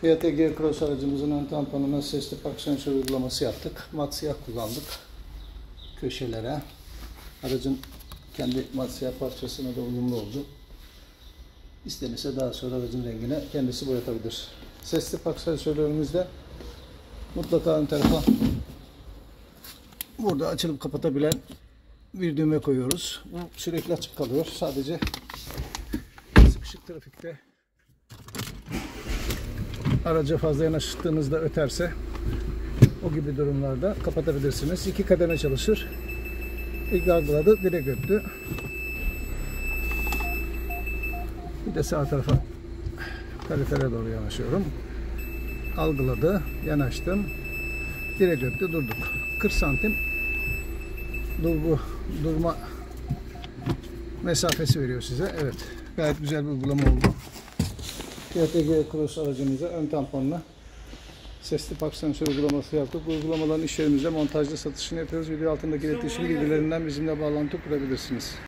Fiat Egea Cross aracımızın ön tamponuna sesli park sensörü uygulaması yaptık. Mat siyah kullandık köşelere. Aracın kendi mat siyah parçasına da uyumlu oldu. İstenirse daha sonra aracın rengine kendisi boyatabilir. Sesli park sensörlerimizde mutlaka ön tarafa burada açılıp kapatabilen bir düğme koyuyoruz. Bu sürekli açık kalıyor. Sadece sıkışık trafikte araca fazla yanaştığınızda öterse o gibi durumlarda kapatabilirsiniz. 2 kademe çalışır. İlk algıladı, direkt öttü. Bir de sağ tarafa kalitere doğru yanaşıyorum. Algıladı, yanaştım. Direkt öttü, durduk. 40 santim durma mesafesi veriyor size. Evet, gayet güzel bir uygulama oldu. Fiat Egea Cross aracımıza ön tamponla sesli park sensörü uygulaması yaptık. Bu uygulamaların iş yerimizde montajlı satışını yapıyoruz. Video altındaki iletişim bilgilerinden bizimle bağlantı kurabilirsiniz.